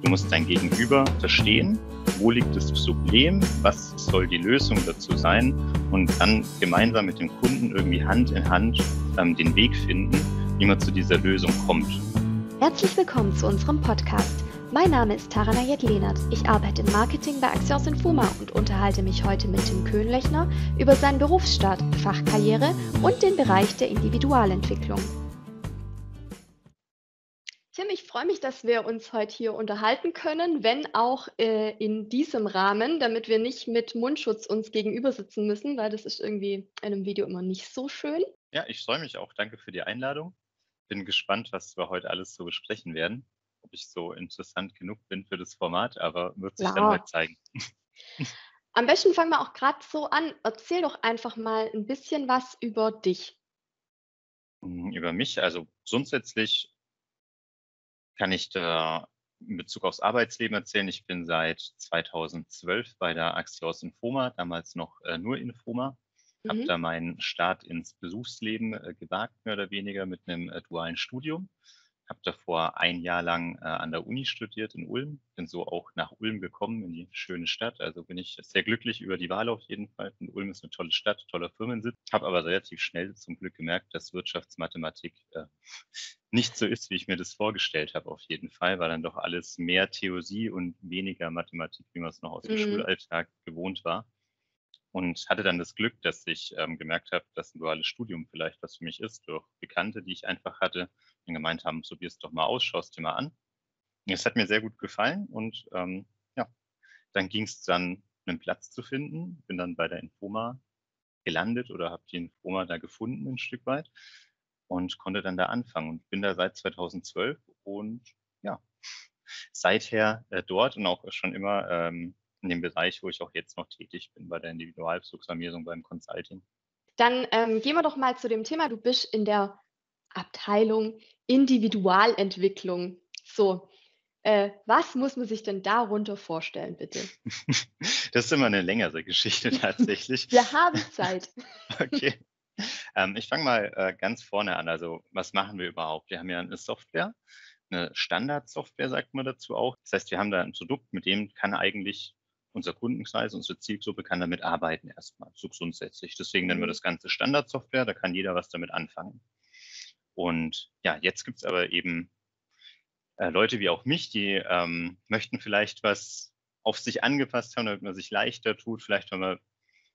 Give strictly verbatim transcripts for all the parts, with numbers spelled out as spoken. Du musst dein Gegenüber verstehen, wo liegt das Problem, was soll die Lösung dazu sein und dann gemeinsam mit dem Kunden irgendwie Hand in Hand ähm, den Weg finden, wie man zu dieser Lösung kommt. Herzlich willkommen zu unserem Podcast. Mein Name ist Tarana Jett-Lehnert. Ich arbeite im Marketing bei Axians Infoma und unterhalte mich heute mit Tim Köhnlechner über seinen Berufsstart, Fachkarriere und den Bereich der Individualentwicklung. Tim, ich freue mich, dass wir uns heute hier unterhalten können, wenn auch äh, in diesem Rahmen, damit wir nicht mit Mundschutz uns gegenüber sitzen müssen, weil das ist irgendwie in einem Video immer nicht so schön. Ja, ich freue mich auch. Danke für die Einladung. Bin gespannt, was wir heute alles so besprechen werden. Ob ich so interessant genug bin für das Format, aber wird sich ja dann heute zeigen. Am besten fangen wir auch gerade so an. Erzähl doch einfach mal ein bisschen was über dich. Über mich? Also grundsätzlich kann ich da in Bezug aufs Arbeitsleben erzählen. Ich bin seit zweitausendzwölf bei der Axians Infoma, damals noch äh, nur Infoma. Mhm. Habe da meinen Start ins Berufsleben äh, gewagt, mehr oder weniger mit einem äh, dualen Studium. Habe davor ein Jahr lang äh, an der Uni studiert in Ulm. Bin so auch nach Ulm gekommen, in die schöne Stadt. Also bin ich sehr glücklich über die Wahl auf jeden Fall. Und Ulm ist eine tolle Stadt, toller Firmensitz. Habe aber relativ schnell zum Glück gemerkt, dass Wirtschaftsmathematik äh, nicht so ist, wie ich mir das vorgestellt habe auf jeden Fall. War dann doch alles mehr Theorie und weniger Mathematik, wie man es noch aus dem mhm. Schulalltag gewohnt war. Und hatte dann das Glück, dass ich ähm, gemerkt habe, dass ein duales Studium vielleicht was für mich ist, durch Bekannte, die ich einfach hatte, die gemeint haben, probier es doch mal aus, schau es dir mal an. Das hat mir sehr gut gefallen und ähm, ja, dann ging es dann, einen Platz zu finden. Bin dann bei der Infoma gelandet oder habe die Infoma da gefunden ein Stück weit und konnte dann da anfangen und bin da seit zweitausendzwölf und ja, seither äh, dort und auch schon immer ähm, in dem Bereich, wo ich auch jetzt noch tätig bin, bei der Individualprogrammierung, beim Consulting. Dann ähm, gehen wir doch mal zu dem Thema. Du bist in der Abteilung Individualentwicklung. So, äh, was muss man sich denn darunter vorstellen, bitte? Das ist immer eine längere Geschichte tatsächlich. Wir haben Zeit. Okay. Ähm, ich fange mal äh, ganz vorne an. Also, was machen wir überhaupt? Wir haben ja eine Software, eine Standardsoftware, sagt man dazu auch. Das heißt, wir haben da ein Produkt, mit dem kann eigentlich unser Kundenkreis, unsere Zielgruppe kann damit arbeiten erstmal, so grundsätzlich. Deswegen nennen wir das Ganze Standardsoftware, da kann jeder was damit anfangen. Und ja, jetzt gibt es aber eben äh, Leute wie auch mich, die ähm, möchten vielleicht was auf sich angepasst haben, damit man sich leichter tut, vielleicht wenn man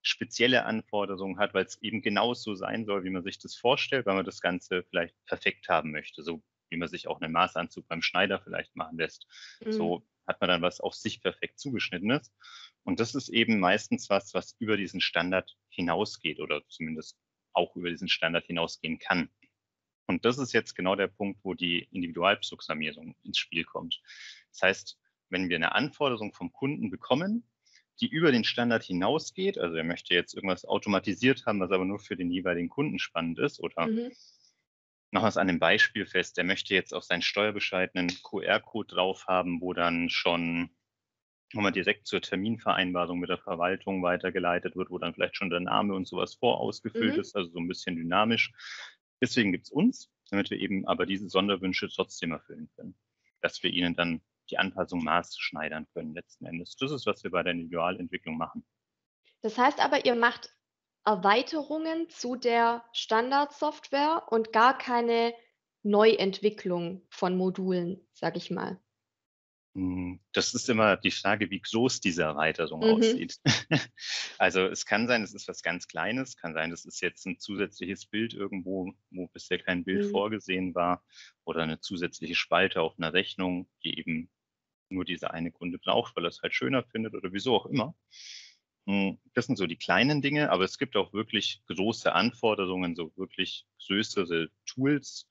spezielle Anforderungen hat, weil es eben genauso sein soll, wie man sich das vorstellt, weil man das Ganze vielleicht perfekt haben möchte, so wie man sich auch einen Maßanzug beim Schneider vielleicht machen lässt. Mhm. So hat man dann was auf sich perfekt zugeschnittenes. Und das ist eben meistens was, was über diesen Standard hinausgeht oder zumindest auch über diesen Standard hinausgehen kann. Und das ist jetzt genau der Punkt, wo die Individualprogrammierung ins Spiel kommt. Das heißt, wenn wir eine Anforderung vom Kunden bekommen, die über den Standard hinausgeht, also er möchte jetzt irgendwas automatisiert haben, was aber nur für den jeweiligen Kunden spannend ist oder mhm. Machen wir es an einem Beispiel fest. Er möchte jetzt auf seinen Steuerbescheid einen Q R-Code drauf haben, wo dann schon wo man direkt zur Terminvereinbarung mit der Verwaltung weitergeleitet wird, wo dann vielleicht schon der Name und sowas vorausgefüllt mhm. ist, also so ein bisschen dynamisch. Deswegen gibt es uns, damit wir eben aber diese Sonderwünsche trotzdem erfüllen können, dass wir ihnen dann die Anpassung maßschneidern können letzten Endes. Das ist, was wir bei der Individualentwicklung machen. Das heißt aber, ihr macht Erweiterungen zu der Standardsoftware und gar keine Neuentwicklung von Modulen, sage ich mal. Das ist immer die Frage, wie groß diese Erweiterung mhm. aussieht. Also es kann sein, es ist was ganz Kleines, kann sein, das ist jetzt ein zusätzliches Bild irgendwo, wo bisher kein Bild mhm. vorgesehen war oder eine zusätzliche Spalte auf einer Rechnung, die eben nur dieser eine Kunde braucht, weil er es halt schöner findet oder wieso auch immer. Das sind so die kleinen Dinge, aber es gibt auch wirklich große Anforderungen, so wirklich größere Tools,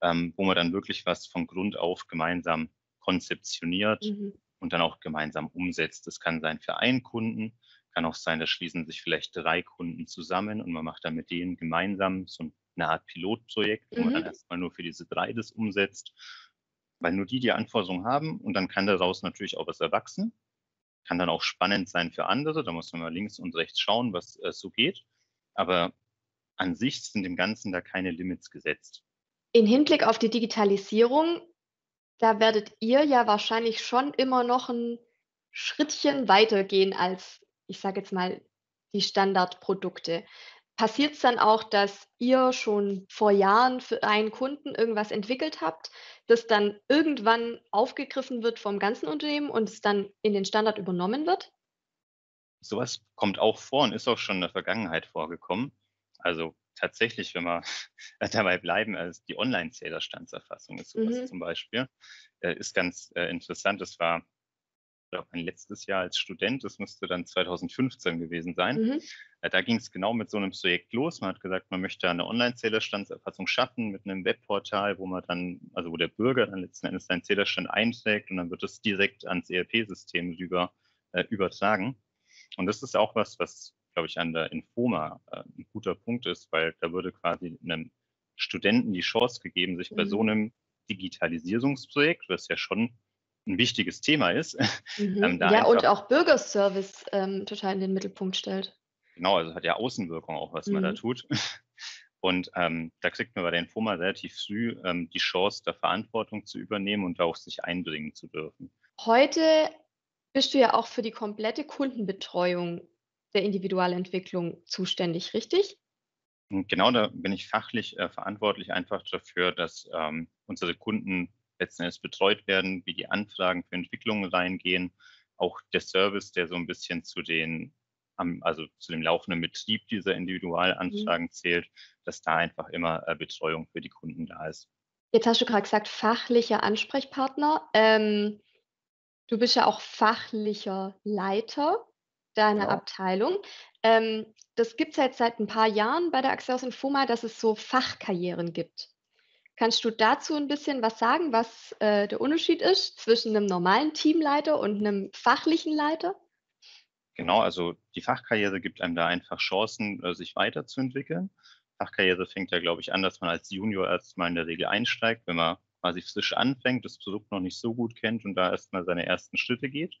ähm, wo man dann wirklich was von Grund auf gemeinsam konzeptioniert mhm. und dann auch gemeinsam umsetzt. Das kann sein für einen Kunden, kann auch sein, da schließen sich vielleicht drei Kunden zusammen und man macht dann mit denen gemeinsam so eine Art Pilotprojekt, wo mhm. man dann erstmal nur für diese drei das umsetzt, weil nur die die Anforderungen haben und dann kann daraus natürlich auch was erwachsen. Kann dann auch spannend sein für andere, da muss man mal links und rechts schauen, was äh, so geht. Aber an sich sind dem Ganzen da keine Limits gesetzt. In Hinblick auf die Digitalisierung da werdet ihr ja wahrscheinlich schon immer noch ein Schrittchen weitergehen als, ich sage jetzt mal, die Standardprodukte. Passiert es dann auch, dass ihr schon vor Jahren für einen Kunden irgendwas entwickelt habt, das dann irgendwann aufgegriffen wird vom ganzen Unternehmen und es dann in den Standard übernommen wird? Sowas kommt auch vor und ist auch schon in der Vergangenheit vorgekommen. Also tatsächlich, wenn wir dabei bleiben, also die Online-Zählerstandserfassung ist sowas mhm. zum Beispiel, ist ganz interessant. Das war, ich glaube, mein letztes Jahr als Student, das müsste dann zweitausendfünfzehn gewesen sein. Mhm. Da ging es genau mit so einem Projekt los. Man hat gesagt, man möchte eine Online-Zählerstandserfassung schaffen mit einem Webportal, wo man dann, also wo der Bürger dann letzten Endes seinen Zählerstand einträgt und dann wird das direkt ans E R P-System rüber äh, übertragen. Und das ist auch was, was, glaube ich, an der Infoma äh, ein guter Punkt ist, weil da würde quasi einem Studenten die Chance gegeben, sich mhm. bei so einem Digitalisierungsprojekt, was ja schon ein wichtiges Thema ist. Mhm. Ähm, da ja, und auch Bürgerservice ähm, total in den Mittelpunkt stellt. Genau, also hat ja Außenwirkung auch, was mhm. man da tut. Und ähm, da kriegt man bei der Infoma relativ früh ähm, die Chance, da Verantwortung zu übernehmen und da auch sich einbringen zu dürfen. Heute bist du ja auch für die komplette Kundenbetreuung der Individualentwicklung zuständig, richtig? Genau, da bin ich fachlich äh, verantwortlich einfach dafür, dass ähm, unsere Kunden letzten Endes betreut werden, wie die Anfragen für Entwicklungen reingehen, auch der Service, der so ein bisschen zu den, also zu dem laufenden Betrieb dieser Individualanfragen mhm. zählt, dass da einfach immer Betreuung für die Kunden da ist. Jetzt hast du gerade gesagt, fachlicher Ansprechpartner. Ähm, du bist ja auch fachlicher Leiter deiner genau. Abteilung. Ähm, das gibt es jetzt seit ein paar Jahren bei der Axians Infoma, dass es so Fachkarrieren gibt. Kannst du dazu ein bisschen was sagen, was äh, der Unterschied ist zwischen einem normalen Teamleiter und einem fachlichen Leiter? Genau, also die Fachkarriere gibt einem da einfach Chancen, äh, sich weiterzuentwickeln. Fachkarriere fängt ja, glaube ich, an, dass man als Junior erstmal in der Regel einsteigt, wenn man quasi frisch anfängt, das Produkt noch nicht so gut kennt und da erstmal seine ersten Schritte geht,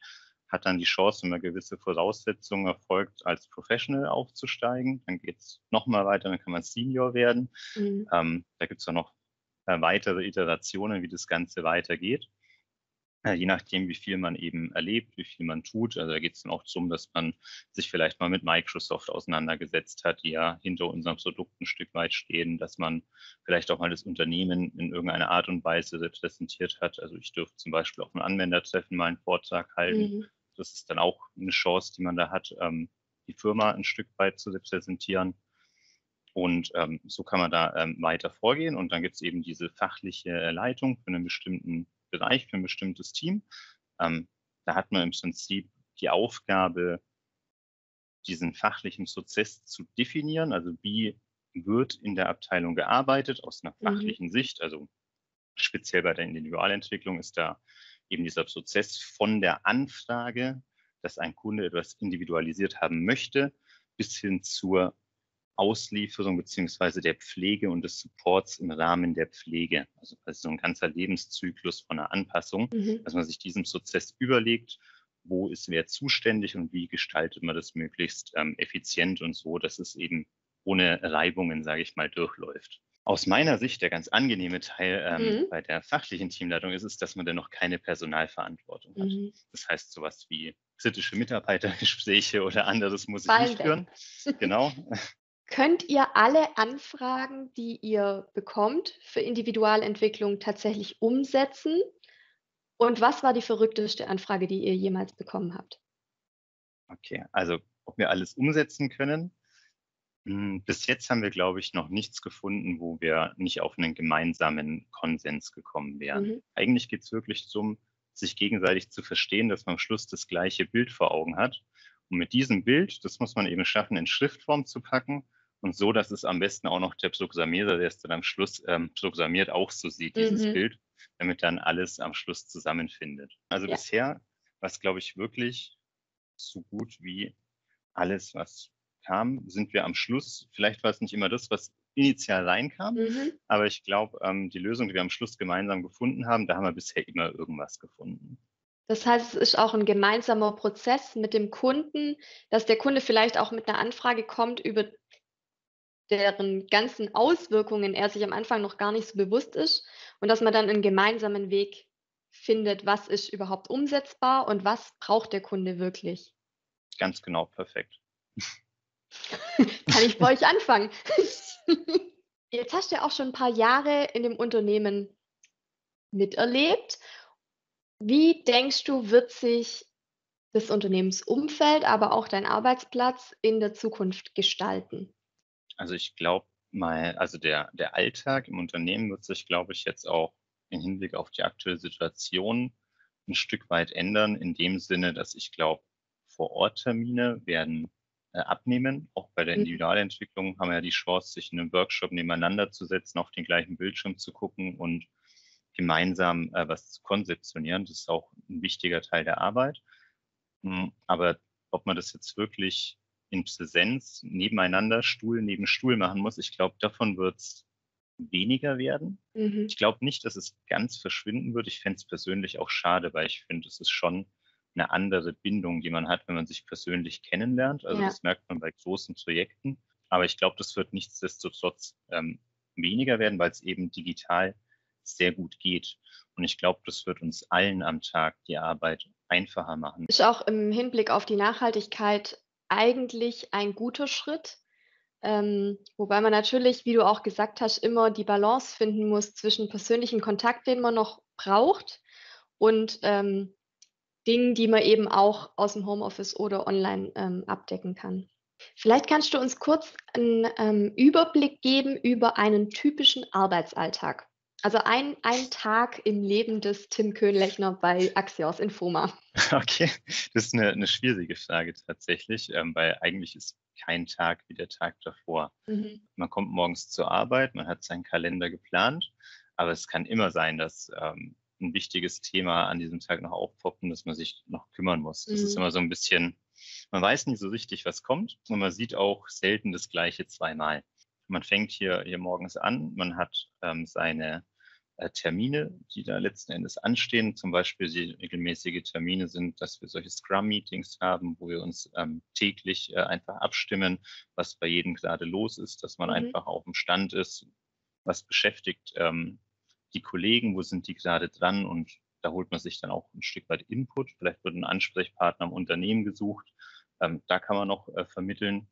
hat dann die Chance, wenn man gewisse Voraussetzungen erfolgt, als Professional aufzusteigen. Dann geht es nochmal weiter, dann kann man Senior werden. Mhm. Ähm, da gibt es ja noch weitere Iterationen, wie das Ganze weitergeht. Je nachdem, wie viel man eben erlebt, wie viel man tut. Also da geht es dann auch darum, dass man sich vielleicht mal mit Microsoft auseinandergesetzt hat, die ja hinter unserem Produkt ein Stück weit stehen, dass man vielleicht auch mal das Unternehmen in irgendeiner Art und Weise repräsentiert hat. Also ich durfte zum Beispiel auf einem Anwendertreffen mal einen Vortrag halten. Mhm. Das ist dann auch eine Chance, die man da hat, die Firma ein Stück weit zu repräsentieren. Und ähm, so kann man da ähm, weiter vorgehen. Und dann gibt es eben diese fachliche Leitung für einen bestimmten Bereich, für ein bestimmtes Team. Ähm, da hat man im Prinzip die Aufgabe, diesen fachlichen Prozess zu definieren. Also wie wird in der Abteilung gearbeitet aus einer fachlichen mhm. Sicht. Also speziell bei der Individualentwicklung ist da eben dieser Prozess von der Anfrage, dass ein Kunde etwas individualisiert haben möchte, bis hin zur Auslieferung bzw. der Pflege und des Supports im Rahmen der Pflege. Also das ist so ein ganzer Lebenszyklus von einer Anpassung, mhm. dass man sich diesen Prozess überlegt, wo ist wer zuständig und wie gestaltet man das möglichst ähm, effizient und so, dass es eben ohne Reibungen, sage ich mal, durchläuft. Aus meiner Sicht der ganz angenehme Teil ähm, mhm. bei der fachlichen Teamleitung ist es, dass man dann noch keine Personalverantwortung hat. Mhm. Das heißt sowas wie kritische Mitarbeitergespräche oder anderes muss ich nicht führen. Genau. Könnt ihr alle Anfragen, die ihr bekommt, für Individualentwicklung tatsächlich umsetzen? Und was war die verrückteste Anfrage, die ihr jemals bekommen habt? Okay, also ob wir alles umsetzen können? Bis jetzt haben wir, glaube ich, noch nichts gefunden, wo wir nicht auf einen gemeinsamen Konsens gekommen wären. Mhm. Eigentlich geht es wirklich darum, sich gegenseitig zu verstehen, dass man am Schluss das gleiche Bild vor Augen hat. Und mit diesem Bild, das muss man eben schaffen, in Schriftform zu packen. Und so, dass es am besten auch noch der Programmierer, der es dann am Schluss ähm, programmiert, auch so sieht, dieses mhm. Bild, damit dann alles am Schluss zusammenfindet. Also ja. bisher war es, glaube ich, wirklich so gut wie alles, was kam, sind wir am Schluss. Vielleicht war es nicht immer das, was initial reinkam, mhm. aber ich glaube, ähm, die Lösung, die wir am Schluss gemeinsam gefunden haben, da haben wir bisher immer irgendwas gefunden. Das heißt, es ist auch ein gemeinsamer Prozess mit dem Kunden, dass der Kunde vielleicht auch mit einer Anfrage kommt, über deren ganzen Auswirkungen er sich am Anfang noch gar nicht so bewusst ist und dass man dann einen gemeinsamen Weg findet, was ist überhaupt umsetzbar und was braucht der Kunde wirklich. Ganz genau, perfekt. Kann ich bei euch anfangen? Jetzt hast du ja auch schon ein paar Jahre in dem Unternehmen miterlebt. Wie denkst du, wird sich das Unternehmensumfeld, aber auch dein Arbeitsplatz in der Zukunft gestalten? Also ich glaube mal, also der, der Alltag im Unternehmen wird sich, glaube ich, jetzt auch im Hinblick auf die aktuelle Situation ein Stück weit ändern, in dem Sinne, dass ich glaube, Vor-Ort-Termine werden äh, abnehmen. Auch bei der Individualentwicklung haben wir ja die Chance, sich in einem Workshop nebeneinander zu setzen, auf den gleichen Bildschirm zu gucken und gemeinsam äh, was zu konzeptionieren. Das ist auch ein wichtiger Teil der Arbeit. Aber ob man das jetzt wirklich in Präsenz nebeneinander, Stuhl neben Stuhl machen muss, ich glaube, davon wird es weniger werden. Mhm. Ich glaube nicht, dass es ganz verschwinden wird. Ich fände es persönlich auch schade, weil ich finde, es ist schon eine andere Bindung, die man hat, wenn man sich persönlich kennenlernt. Also ja, das merkt man bei großen Projekten. Aber ich glaube, das wird nichtsdestotrotz ähm, weniger werden, weil es eben digital sehr gut geht. Und ich glaube, das wird uns allen am Tag die Arbeit einfacher machen. Ist auch im Hinblick auf die Nachhaltigkeit eigentlich ein guter Schritt. Ähm, wobei man natürlich, wie du auch gesagt hast, immer die Balance finden muss zwischen persönlichen Kontakt, den man noch braucht, und ähm, Dingen, die man eben auch aus dem Homeoffice oder online ähm, abdecken kann. Vielleicht kannst du uns kurz einen ähm, Überblick geben über einen typischen Arbeitsalltag. Also ein, ein Tag im Leben des Tim Köhnlechner bei Axians Infoma. Okay, das ist eine, eine schwierige Frage tatsächlich, ähm, weil eigentlich ist kein Tag wie der Tag davor. Mhm. Man kommt morgens zur Arbeit, man hat seinen Kalender geplant, aber es kann immer sein, dass ähm, ein wichtiges Thema an diesem Tag noch aufpoppt, dass man sich noch kümmern muss. Das mhm. ist immer so ein bisschen, man weiß nicht so richtig, was kommt, und man sieht auch selten das Gleiche zweimal. Man fängt hier, hier morgens an, man hat ähm, seine äh, Termine, die da letzten Endes anstehen. Zum Beispiel die regelmäßige Termine sind, dass wir solche Scrum-Meetings haben, wo wir uns ähm, täglich äh, einfach abstimmen, was bei jedem gerade los ist, dass man mhm. einfach auf dem Stand ist, was beschäftigt ähm, die Kollegen, wo sind die gerade dran, und da holt man sich dann auch ein Stück weit Input. Vielleicht wird ein Ansprechpartner im Unternehmen gesucht, ähm, da kann man noch äh, vermitteln.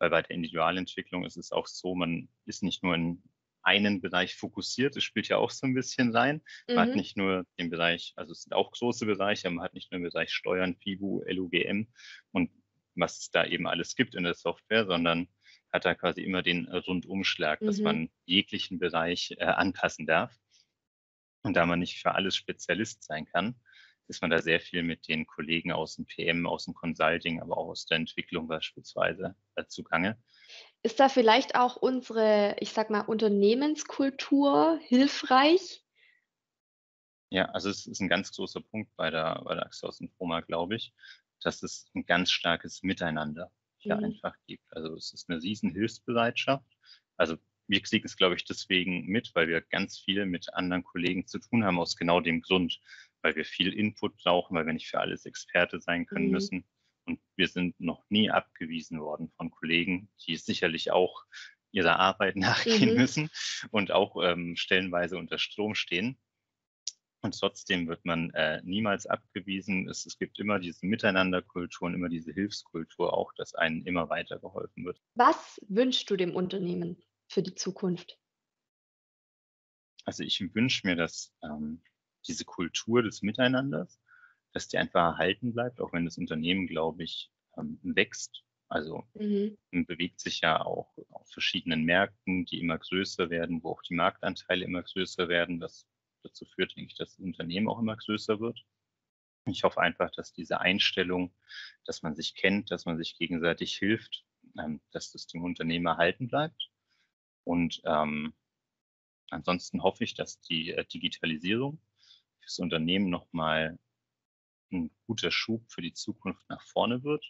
Weil bei der Individualentwicklung ist es auch so, man ist nicht nur in einen Bereich fokussiert, das spielt ja auch so ein bisschen rein. Man mhm. hat nicht nur den Bereich, also es sind auch große Bereiche, man hat nicht nur den Bereich Steuern, F I B U, L U G M und was es da eben alles gibt in der Software, sondern hat da quasi immer den Rundumschlag, mhm. dass man jeglichen Bereich äh, anpassen darf. Und da man nicht für alles Spezialist sein kann, ist man da sehr viel mit den Kollegen aus dem P M, aus dem Consulting, aber auch aus der Entwicklung beispielsweise äh, zugange. Ist da vielleicht auch unsere, ich sag mal, Unternehmenskultur hilfreich? Ja, also es ist ein ganz großer Punkt bei der, bei der Axians Infoma, glaube ich, dass es ein ganz starkes Miteinander hier mhm. einfach gibt. Also es ist eine riesen Hilfsbereitschaft. Also wir kriegen es, glaube ich, deswegen mit, weil wir ganz viel mit anderen Kollegen zu tun haben, aus genau dem Grund, weil wir viel Input brauchen, weil wir nicht für alles Experte sein können mhm. müssen. Und wir sind noch nie abgewiesen worden von Kollegen, die sicherlich auch ihrer Arbeit nachgehen mhm. müssen und auch ähm, stellenweise unter Strom stehen. Und trotzdem wird man äh, niemals abgewiesen. Es, es gibt immer diese Miteinanderkultur und immer diese Hilfskultur auch, dass einem immer weitergeholfen wird. Was wünschst du dem Unternehmen für die Zukunft? Also ich wünsche mir, dass ähm, diese Kultur des Miteinanders, dass die einfach erhalten bleibt, auch wenn das Unternehmen, glaube ich, ähm, wächst. Also mhm. man bewegt sich ja auch auf verschiedenen Märkten, die immer größer werden, wo auch die Marktanteile immer größer werden. Das dazu führt, denke ich, dass das Unternehmen auch immer größer wird. Ich hoffe einfach, dass diese Einstellung, dass man sich kennt, dass man sich gegenseitig hilft, ähm, dass das dem Unternehmen erhalten bleibt. Und ähm, ansonsten hoffe ich, dass die äh, Digitalisierung fürs Unternehmen nochmal ein guter Schub für die Zukunft nach vorne wird.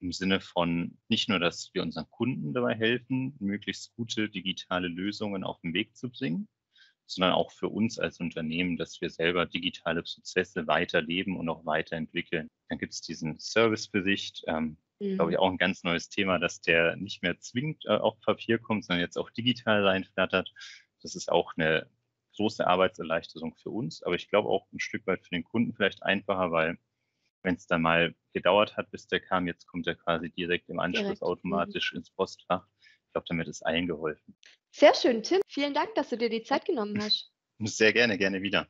Im Sinne von nicht nur, dass wir unseren Kunden dabei helfen, möglichst gute digitale Lösungen auf den Weg zu bringen, sondern auch für uns als Unternehmen, dass wir selber digitale Prozesse weiterleben und auch weiterentwickeln. Dann gibt es diesen Servicebericht, ähm, mhm. glaube ich, auch ein ganz neues Thema, dass der nicht mehr zwingend äh, auf Papier kommt, sondern jetzt auch digital reinflattert. Das ist auch eine große Arbeitserleichterung für uns, aber ich glaube auch ein Stück weit für den Kunden vielleicht einfacher, weil wenn es dann mal gedauert hat, bis der kam, jetzt kommt er quasi direkt im Anschluss direkt. automatisch mhm. ins Postfach. Ich glaube, damit ist allen geholfen. Sehr schön, Tim. Vielen Dank, dass du dir die Zeit genommen hast. Sehr gerne, gerne wieder.